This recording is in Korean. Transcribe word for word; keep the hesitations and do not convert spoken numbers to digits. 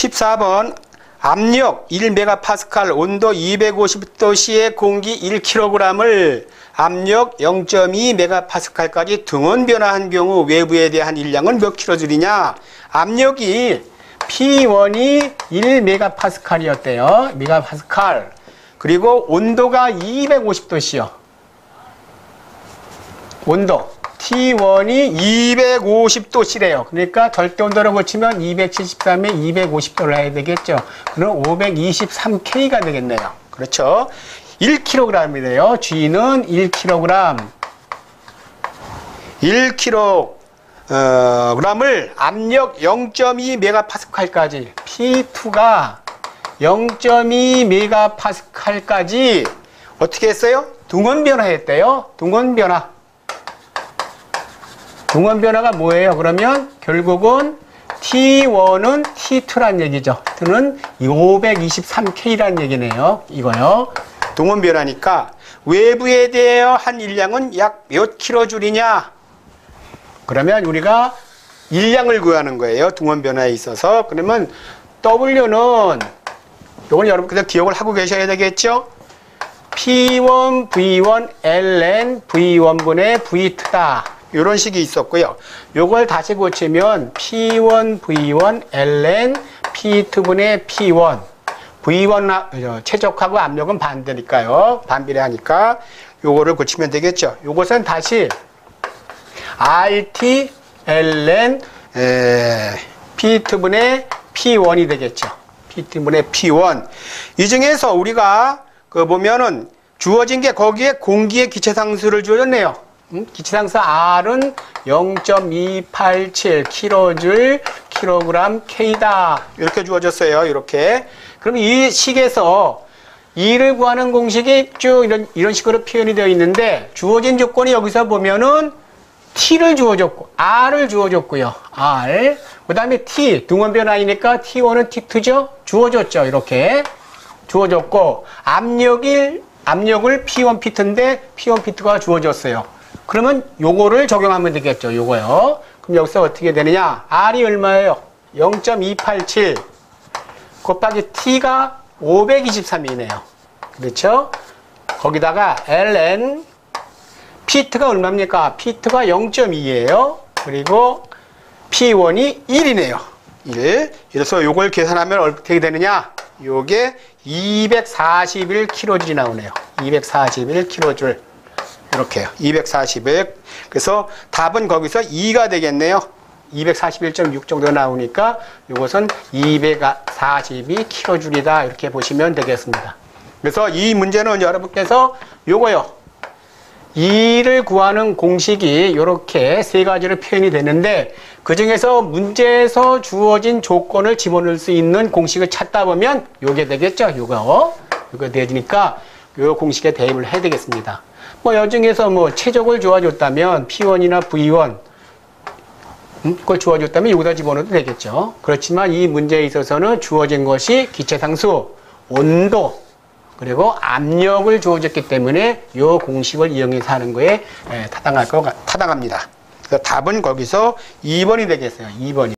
십사 번 압력 일 메가파스칼, 온도 이백오십 도씨의 공기 일 킬로그램을 압력 영 점 이 메가파스칼까지 등원 변화한 경우 외부에 대한 일량은 몇 킬로줄이냐? 압력이 피 원이 일 메가파스칼이었대요. 메가파스칼. 그리고 온도가 이백오십 도씨요. 온도. 티 원이 이백오십 도씨래요. 그러니까 절대 온도로 고치면 이백칠십삼에 이백오십 도를 해야 되겠죠. 그럼 오백이십삼 케이가 되겠네요. 그렇죠. 일 킬로그램이래요. G는 일 킬로그램. 일 킬로그램을 압력 영 점 이 메가파스칼까지, 피 투가 영 점 이 메가파스칼까지 어떻게 했어요? 등원 변화했대요. 등원 변화. 등원 변화가 뭐예요? 그러면 결국은 티 원은 티 투란 얘기죠. t는 오백이십삼 케이란 얘기네요. 이거요. 등원 변화니까 외부에 대한 일량은 약 몇 킬로줄이냐? 그러면 우리가 일량을 구하는 거예요. 등원 변화에 있어서. 그러면 W는 이건 여러분께서 기억을 하고 계셔야 되겠죠? 피 원, 브이 원, 엘엔, 브이 원분의 브이 투다. 이런 식이 있었고요. 요걸 다시 고치면 피 원, 브이 원, 엘엔, 피 투분의 피 원. 브이 원 최적하고 압력은 반대니까요. 반비례하니까 요거를 고치면 되겠죠. 요것은 다시 알티, 엘엔, 피 투분의 피 원이 되겠죠. 피 투분의 피 원. 이 중에서 우리가 그 보면은 주어진 게 거기에 공기의 기체상수를 주어졌네요. 음? 기체상수 R은 영 점 이팔칠 킬로줄 킬로그램 K다. 이렇게 주어졌어요. 이렇게. 그럼 이 식에서 E를 구하는 공식이 쭉 이런, 이런 식으로 표현이 되어 있는데, 주어진 조건이 여기서 보면은 T를 주어줬고, R을 주어줬고요. R. 그 다음에 T. 등원 변화이니까 티 원은 티 투죠? 주어줬죠. 이렇게. 주어졌고, 압력이, 압력을 피 원, 피 투인데, 피 원, 피 투가 주어졌어요. 그러면 요거를 적용하면 되겠죠. 요거요. 그럼 여기서 어떻게 되느냐? R이 얼마예요? 영 점 이팔칠 곱하기 T가 오백이십삼이네요. 그렇죠? 거기다가 엘엔, 피 투가 얼마입니까? 피 투가 영 점 이예요. 그리고 피 원이 일이네요. 일. 그래서 요걸 계산하면 어떻게 되느냐? 요게 이백사십일 킬로줄이 나오네요. 이백사십일 킬로줄. 이렇게요. 이백사십일. 그래서 답은 거기서 이가 되겠네요. 이백사십일 점 육 정도 나오니까 이것은 이백사십이 킬로줄이다. 이렇게 보시면 되겠습니다. 그래서 이 문제는 여러분께서 요거요. E를 구하는 공식이 이렇게 세 가지로 표현이 되는데, 그 중에서 문제에서 주어진 조건을 집어넣을 수 있는 공식을 찾다 보면 요게 되겠죠. 요거. 요거 되니까 요 공식에 대입을 해야 되겠습니다. 뭐, 여 중에서 뭐, 최적을 주어줬다면, 피 원이나 브이 원, 음? 그걸 주어줬다면, 여기다 집어넣어도 되겠죠. 그렇지만 이 문제에 있어서는 주어진 것이 기체상수, 온도, 그리고 압력을 주어줬기 때문에, 이 공식을 이용해서 하는 거에 타당할 거, 타당합니다. 그래서 답은 거기서 이 번이 되겠어요. 이 번이.